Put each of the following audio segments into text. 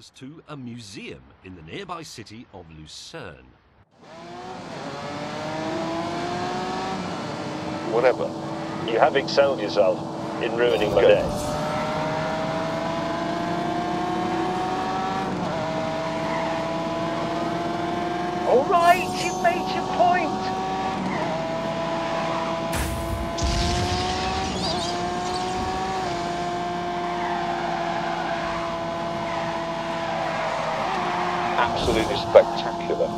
scholars to a museum in the nearby city of Lucerne. Whatever. You have excelled yourself in ruining my day. All right, you made your point. Absolutely spectacular.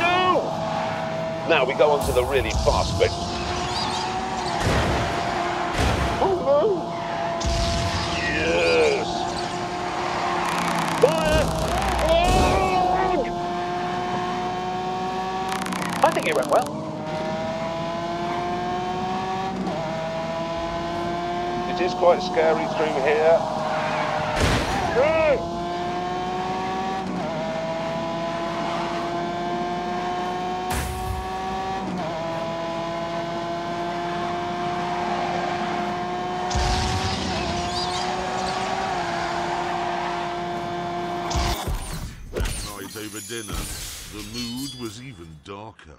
No! Now we go on to the really fast bit. I think it went well. It is quite scary through here. At night over dinner, the mood was even darker.